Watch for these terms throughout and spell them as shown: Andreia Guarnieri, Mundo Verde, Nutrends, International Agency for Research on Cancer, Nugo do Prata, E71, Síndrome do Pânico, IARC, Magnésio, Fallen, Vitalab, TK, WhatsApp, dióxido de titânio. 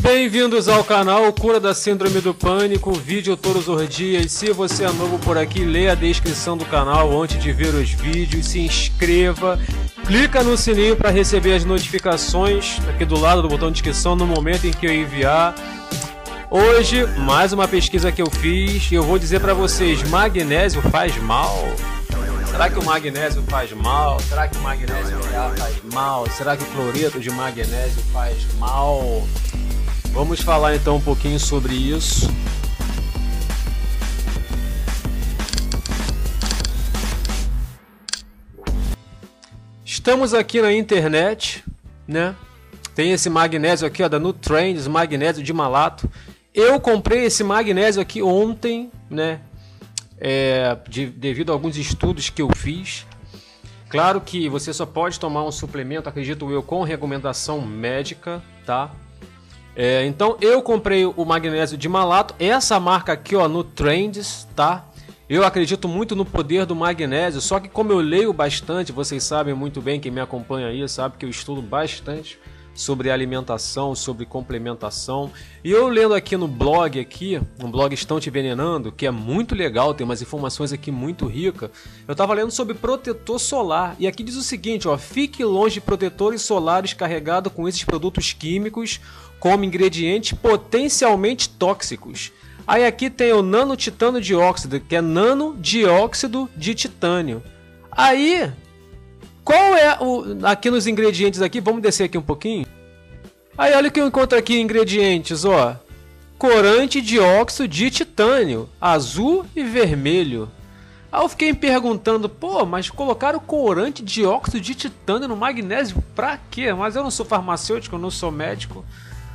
Bem-vindos ao canal Cura da Síndrome do Pânico, vídeo todos os dias. Se você é novo por aqui, lê a descrição do canal antes de ver os vídeos, se inscreva, clica no sininho para receber as notificações aqui do lado do botão de inscrição no momento em que eu enviar. Hoje, mais uma pesquisa que eu fiz e eu vou dizer para vocês, magnésio faz mal? Será que o magnésio faz mal? Será que o magnésio faz mal? Será que o cloreto de magnésio faz mal? Vamos falar então um pouquinho sobre isso. Estamos aqui na internet, né? Tem esse magnésio aqui, ó, da Nutrends, magnésio de malato. Eu comprei esse magnésio aqui ontem, né? Devido a alguns estudos que eu fiz. Claro que você só pode tomar um suplemento, acredito eu, com recomendação médica, tá? Então eu comprei o magnésio de malato, essa marca aqui, ó, Nutrends, tá? Eu acredito muito no poder do magnésio, só que como eu leio bastante, vocês sabem muito bem, quem me acompanha aí sabe que eu estudo bastante sobre alimentação, sobre complementação. E eu lendo aqui no blog Estão Te Envenenando, que é muito legal, tem umas informações aqui muito ricas. Eu estava lendo sobre protetor solar e aqui diz o seguinte, ó: fique longe de protetores solares carregados com esses produtos químicos como ingredientes potencialmente tóxicos. Aí aqui tem o nanotitano de óxido, que é nanodióxido de titânio. Aí qual é o... aqui nos ingredientes aqui, vamos descer aqui um pouquinho. Aí olha o que eu encontro aqui, ingredientes, ó: corante de óxido de titânio, azul e vermelho. Aí eu fiquei me perguntando, pô, mas colocaram corante de óxido de titânio no magnésio pra quê? Mas eu não sou farmacêutico, eu não sou médico.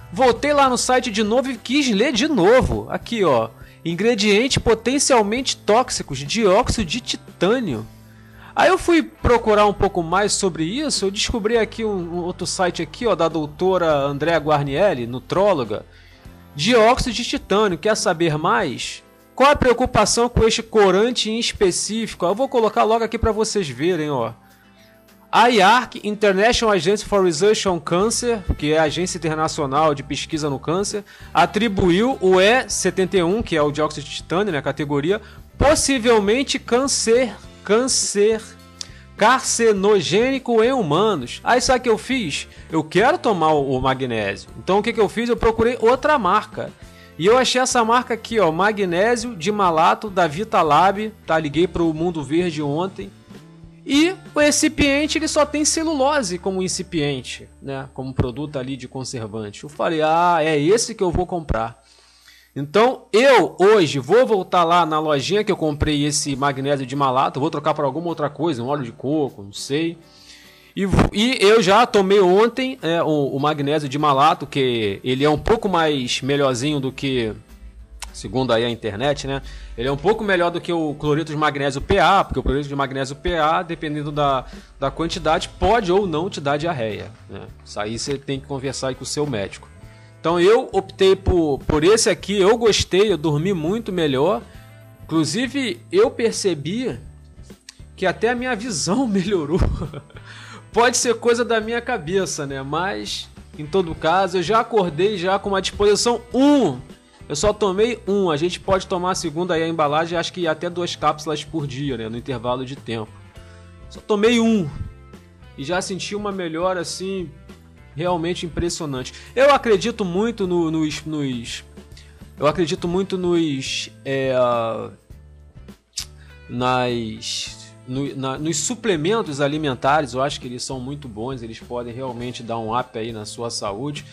Voltei lá no site de novo e quis ler de novo. Aqui, ó: ingredientes potencialmente tóxicos, dióxido de titânio. Aí eu fui procurar um pouco mais sobre isso, eu descobri aqui um outro site aqui, ó, da doutora Andreia Guarnieri, nutróloga. Dióxido de titânio, quer saber mais? Qual a preocupação com este corante em específico? Eu vou colocar logo aqui para vocês verem, ó. A IARC, International Agency for Research on Cancer, que é a Agência Internacional de Pesquisa no Câncer, atribuiu o E71, que é o dióxido de titânio, né, categoria, possivelmente carcinogênico em humanos. Aí sabe o que eu fiz? Eu quero tomar o magnésio. Então o que eu fiz? Eu procurei outra marca. E eu achei essa marca aqui, ó, magnésio de malato da Vitalab, tá? Liguei para o Mundo Verde ontem. E o recipiente, ele só tem celulose como incipiente, né? Como produto ali de conservante. Eu falei, ah, é esse que eu vou comprar. Então, eu hoje vou voltar lá na lojinha que eu comprei esse magnésio de malato, vou trocar por alguma outra coisa, um óleo de coco, não sei. E eu já tomei ontem o magnésio de malato, que ele é um pouco mais melhorzinho do que, segundo aí a internet, né? Ele é um pouco melhor do que o cloreto de magnésio PA, porque o cloreto de magnésio PA, dependendo da quantidade, pode ou não te dar diarreia, né? Isso aí você tem que conversar aí com o seu médico. Então eu optei por esse aqui, eu gostei, eu dormi muito melhor. Inclusive eu percebi que até a minha visão melhorou. Pode ser coisa da minha cabeça, né? Mas em todo caso eu já acordei já com uma disposição 1. Eu só tomei um, a gente pode tomar segundo aí a embalagem, acho que até 2 cápsulas por dia, né? No intervalo de tempo. Só tomei um e já senti uma melhora assim... realmente impressionante. Eu acredito muito nos suplementos alimentares. Eu acho que eles são muito bons, eles podem realmente dar um up aí na sua saúde.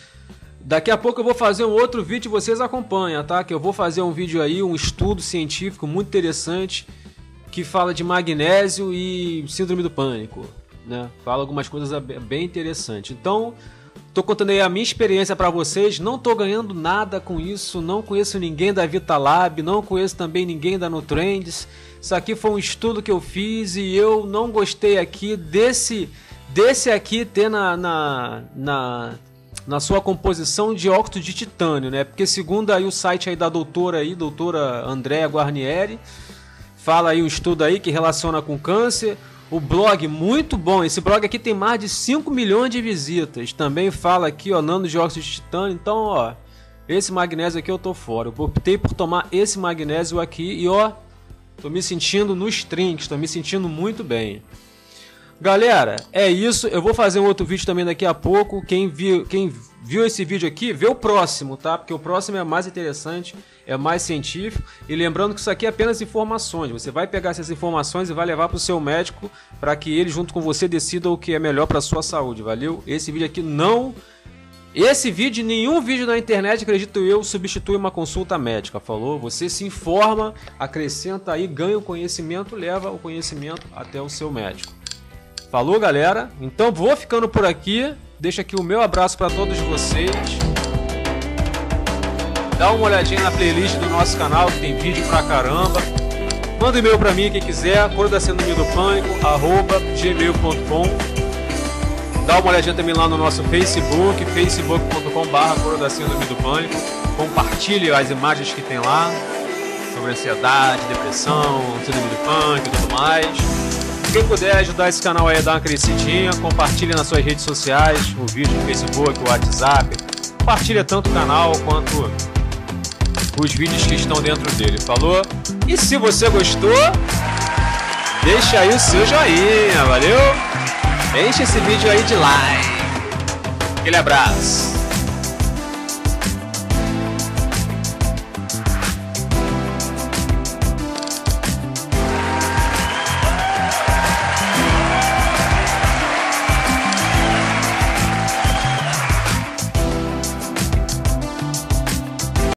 Daqui a pouco eu vou fazer um outro vídeo, vocês acompanham, tá? Que eu vou fazer um vídeo aí, um estudo científico muito interessante que fala de magnésio e síndrome do pânico, né? Fala algumas coisas bem interessantes. Então, tô contando aí a minha experiência para vocês. Não tô ganhando nada com isso. Não conheço ninguém da Vitalab. Não conheço também ninguém da Nutrends. Isso aqui foi um estudo que eu fiz e eu não gostei aqui desse aqui ter na sua composição dióxido de titânio, né? Porque segundo aí o site aí da doutora Andreia Guarnieri, fala aí um estudo aí que relaciona com câncer. o blog, muito bom. Esse blog aqui tem mais de 5 milhões de visitas. Também fala aqui, ó, nanodióxido de titânio. Então, ó, esse magnésio aqui eu tô fora. Eu optei por tomar esse magnésio aqui e, ó, tô me sentindo nos trinques, tô me sentindo muito bem. Galera, é isso. Eu vou fazer um outro vídeo também daqui a pouco. Quem viu esse vídeo aqui, vê o próximo, tá? Porque o próximo é mais interessante, é mais científico. E lembrando que isso aqui é apenas informações. Você vai pegar essas informações e vai levar para o seu médico para que ele, junto com você, decida o que é melhor para a sua saúde, valeu? Esse vídeo aqui não... Esse vídeo, nenhum vídeo na internet, acredito eu, substitui uma consulta médica, falou? Você se informa, acrescenta aí, ganha o conhecimento, leva o conhecimento até o seu médico. Falou, galera? Então vou ficando por aqui. Deixo aqui o meu abraço para todos vocês. Dá uma olhadinha na playlist do nosso canal, que tem vídeo pra caramba. Manda um e-mail para mim, quem quiser, corodacindromedopânico@gmail.com. Dá uma olhadinha também lá no nosso Facebook, facebook.com/corodacindromedopânico. Compartilhe as imagens que tem lá sobre ansiedade, depressão, síndrome do pânico e tudo mais. Quem puder ajudar esse canal aí a dar uma crescidinha, compartilha nas suas redes sociais, o vídeo no Facebook, o WhatsApp, compartilha tanto o canal quanto os vídeos que estão dentro dele, falou? E se você gostou, deixa aí o seu joinha, valeu? Enche esse vídeo aí de like. Aquele abraço.